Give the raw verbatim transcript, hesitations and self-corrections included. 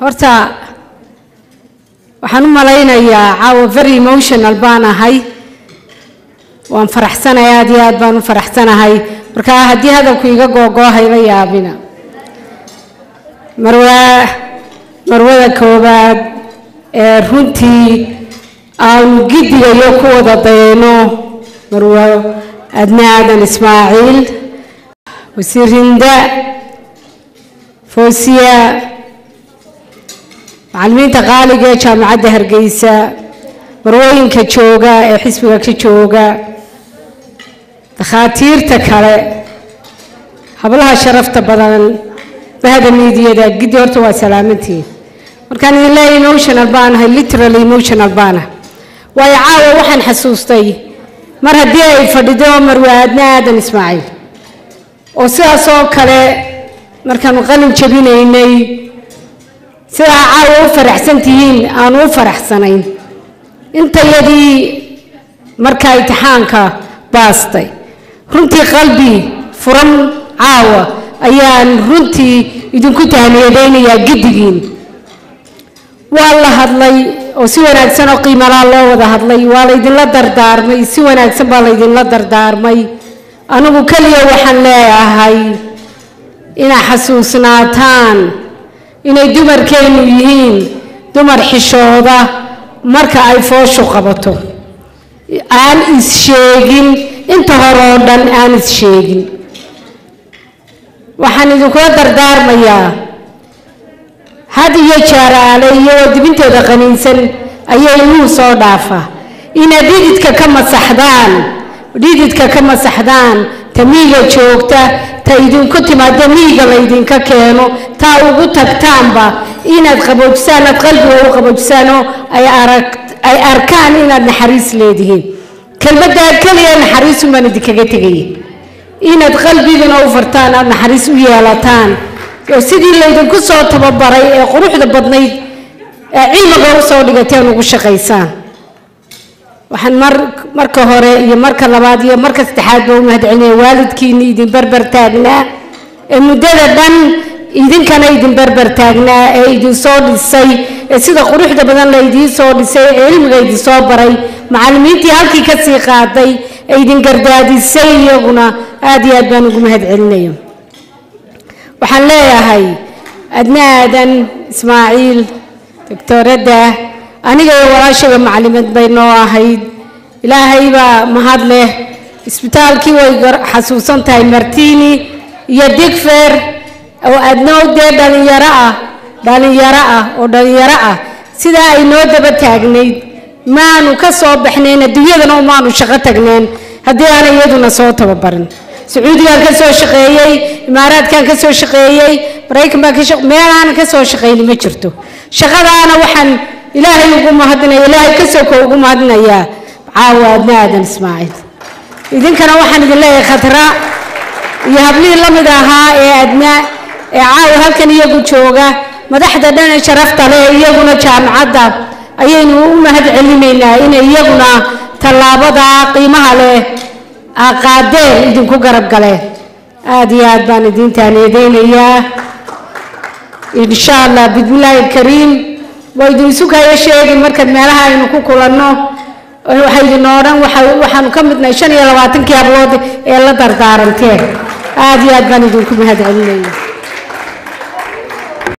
horta waxaan u malaynayaa caawa very emotional baan ahay waan faraxsanahay aad iyo aad baan u faraxsanahay marka haddii hadalku iga googoohayba yaabina marwa marwada koobaad ee runtii aan gidigayo ku wada dayno marwa adna aadan ismaaciil wasiirinda فوسيا معلمين تقاليجة جامعة هرقيسة مروين كتشوغا حسبك كتشوغا تخاتير تكالي حبلها شرفت بدل بهذا الميديا ده قد يرتوى سلامتي وكان الله ايموشنال بانها literally ايموشنال بانها ويعاوى وحن حسوستي مرها دي فردو مروادنا آدم اسماعيل وسيا صوب كالي markaan qalin jabinaynay sida caawo faraxsantiin aan u faraxsanayn inta yadi markay imtixaanka baastay runtii qalbi furan caawa ayaan runtii idinku taaniyadeynayaa gidigiin waa la hadlay oo si wanaagsan oo qiimo loo wada hadlay waa la idinla dardaarmay si wanaagsan baa la idinla dardaarmay anigu kaliya waxaan leeyahay إن حسوسناتان إن دمر كينويين دمر حشودة مركا أي فوشو قبطو آن إسشيغين إنت هرودان آن إسشيغين وحان إذوكو دردار ميا هذه يجار علي ودبنتو دقنينسن أيه يو صودافة إن ديدتك كما سحدان ديدتك كما سحدان تميغة شوكتا تايدين كنت ما دميغة ليدين كاكينو تاو غطاك تامبا إنا تقبوجسانة تغلبوا وقبوجسانو أي, أي أركان إنا نحريس ليدين كلمة كلية نحريس من دكاكتغي إنا تغلبي دين أوفرتان نحريس ويالتان وسيدي ليدين كسو تببري قروح دبضني عيما غوصو لغتين وغشاقيسان waxaan mar marka hore iyo marka labaad iyo marka saddexaad baa u mahadceliyay waalidkiina idin barbar taagnaa ee muddada dhan idinkana idin barbar taagnaa ee idin soo dhisay ee sida quruxda badan la idin soo dhisay ee ilmiga idin soo baray macallimiintii halkii ka sii qaaday ee idin gardaadisay iyaguna aad iyo aad baan ugu mahadcelinayaa waxaan leeyahay adna aadan ismaaciil doctorada aniga walaashayga macallimad bay noo ahayd ilaahay baa mahad leh isbitaalkii way xasuusan tahay martini iyo digfer oo adnoo dee dhalinyaro ah dhalinyaro ah oo dhalinyaro ah sidaa ay noo daba taagnayd maanu ka soo baxnayn adduunyadana umaanu shaqo tagnayn haddii aana iyaduna soo tababarin sacuudigaan ka soo shaqeeyey imaaraadkaan ka soo shaqeeyey maraykan baan meel aana ka soo shaqayni ma jirto shaqadaana waxaan إلهي يقوم هدنا إلهي كسوك ويقوم هدنا يا عواد نادم إسماعيل إذن كان واحد يقول لي خطراء يهبلي لمدها يا أدناء عاو هلكن يقول شوقة مدحدة دانا شرفت عليه يقولنا كان عذاب أيين ومهد علمينا إن يقولنا تلابضا قيمها له أقاديه إذن كو قرب قليه آدي آدبان الدين تاني دين إياه إن شاء الله بإذن الله الكريم ويدين سكاية شيء مركز مالها ينكو كولانو وحيد نوران وحنكمل نشان يلا واتنكي أبلود يلا دردارن تير هذه أدبان يدوكم هذا علمي